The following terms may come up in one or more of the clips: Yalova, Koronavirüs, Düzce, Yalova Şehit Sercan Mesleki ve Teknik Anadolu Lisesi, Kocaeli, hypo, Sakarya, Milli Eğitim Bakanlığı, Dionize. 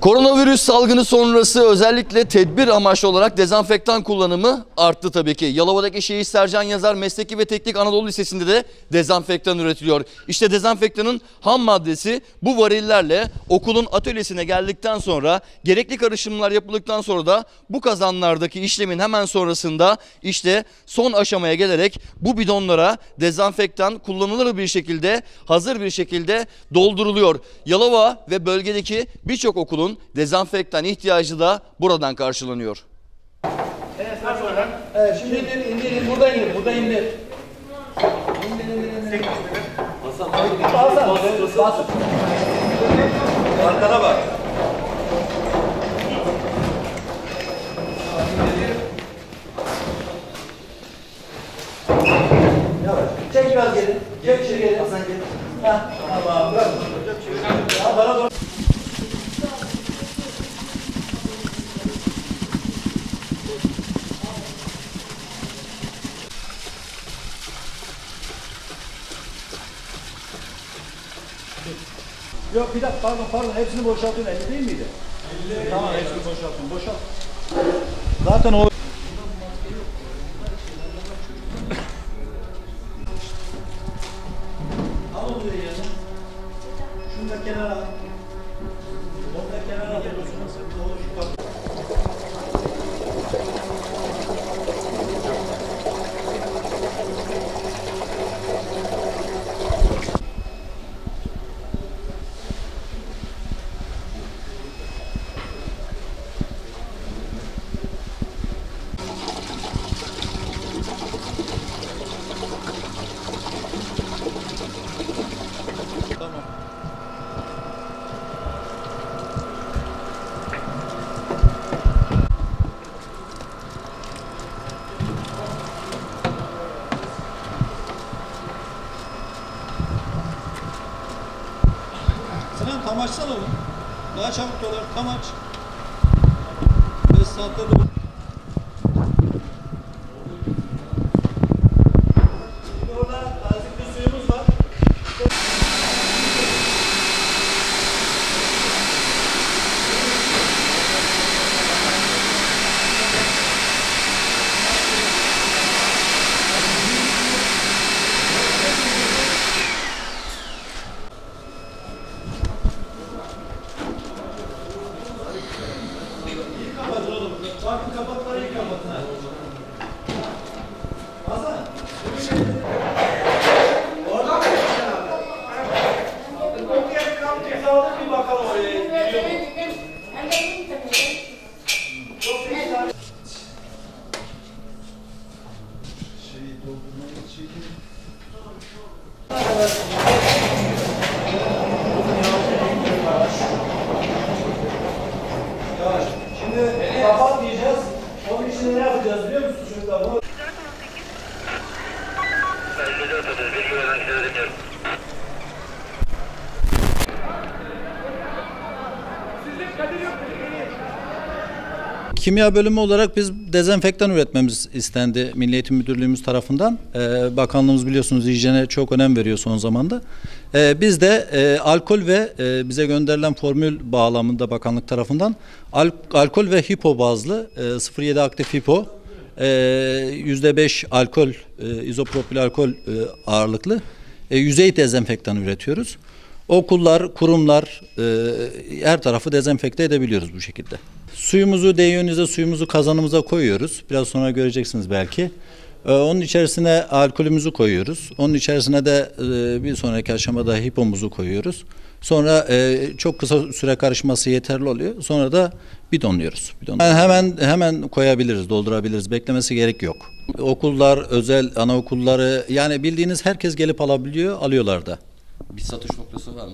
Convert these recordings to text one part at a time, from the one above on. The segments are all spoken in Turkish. Koronavirüs salgını sonrası özellikle tedbir amaçlı olarak dezenfektan kullanımı arttı tabii ki. Yalova'daki Şehit Sercan Yazar Mesleki ve Teknik Anadolu Lisesi'nde de dezenfektan üretiliyor. İşte dezenfektanın ham maddesi bu varillerle okulun atölyesine geldikten sonra gerekli karışımlar yapıldıktan sonra da bu kazanlardaki işlemin hemen sonrasında işte son aşamaya gelerek bu bidonlara dezenfektan kullanılır bir şekilde hazır bir şekilde dolduruluyor. Yalova ve bölgedeki birçok okulun dezenfektan ihtiyacı da buradan karşılanıyor. Evet, şimdi indirin, buradan indirin, buradan indirin. Hasan. Arkana bak. Yavaş. Çek biraz gelin. Çek şuraya gelin. Hasan gelin. Tamam. Bırak. Bana doğru. Yok bir dakika pardon hepsini boşaltın 50 değil miydi? 50. Tamam hepsini boşaltın Zaten o... Al onu yani. Şunu da kenara al. Onu da kenara al. Tam açsana oğlum. Daha çabuk dolar. Tam aç. 5 saatte dolar. Orada nazik bir suyumuz var. Bakın kapakları iyi kapatın ha. Hasan, bu bir şey değil. Oradan mı geçeceksin abi? Okuya kalk cezalı bir bakalım oraya. Gidiyor mu? Çok iyi. Şeyi doldurmayı çekeyim. Yavaş. Şimdi... Kapat diyeceğiz. Onun için ne yapacağız biliyor musun çocuklar? Bunu... Kimya bölümü olarak biz dezenfektan üretmemiz istendi Milli Eğitim Müdürlüğümüz tarafından. Bakanlığımız biliyorsunuz hijyene çok önem veriyor son zamanda. Biz de alkol ve bize gönderilen formül bağlamında bakanlık tarafından alkol ve hipo bazlı 0,7 aktif hipo, %5 alkol, izopropil alkol ağırlıklı yüzey dezenfektan üretiyoruz. Okullar, kurumlar her tarafı dezenfekte edebiliyoruz bu şekilde. Suyumuzu deyonize, suyumuzu kazanımıza koyuyoruz. Biraz sonra göreceksiniz belki. Onun içerisine alkolümüzü koyuyoruz. Onun içerisine de bir sonraki aşamada hipomuzu koyuyoruz. Sonra çok kısa süre karışması yeterli oluyor. Sonra da bidonluyoruz. Yani hemen koyabiliriz, doldurabiliriz. Beklemesi gerek yok. Okullar, özel anaokulları yani bildiğiniz herkes gelip alabiliyor, alıyorlar da. Bir satış noktası var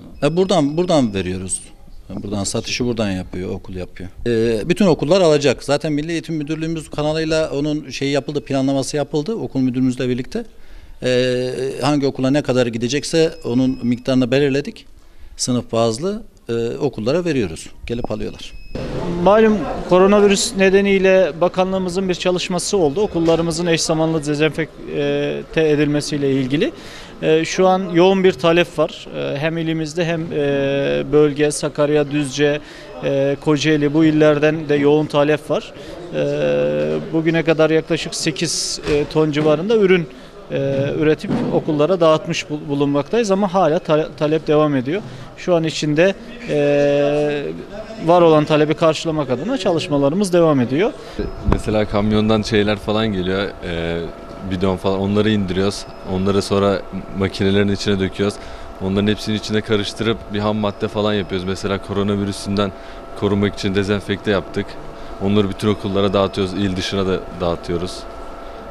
mı? Buradan veriyoruz. Buradan satışı buradan yapıyor, okul yapıyor. Bütün okullar alacak. Zaten Milli Eğitim Müdürlüğümüz kanalıyla onun şeyi yapıldı, planlaması yapıldı. Okul müdürümüzle birlikte hangi okula ne kadar gidecekse onun miktarını belirledik. Sınıf bazlı okullara veriyoruz. Gelip alıyorlar. Malum koronavirüs nedeniyle bakanlığımızın bir çalışması oldu. Okullarımızın eş zamanlı dezenfekte edilmesiyle ilgili. Şu an yoğun bir talep var. Hem ilimizde hem bölge, Sakarya, Düzce, Kocaeli, bu illerden de yoğun talep var. Bugüne kadar yaklaşık 8 ton civarında ürün üretip okullara dağıtmış bulunmaktayız ama hala talep devam ediyor. Şu an içinde var olan talebi karşılamak adına çalışmalarımız devam ediyor. Mesela kamyondan şeyler falan geliyor, bidon falan, onları indiriyoruz. Onları sonra makinelerin içine döküyoruz. Onların hepsini içine karıştırıp bir ham madde falan yapıyoruz. Mesela koronavirüsünden korunmak için dezenfekte yaptık. Onları bütün okullara dağıtıyoruz, il dışına da dağıtıyoruz.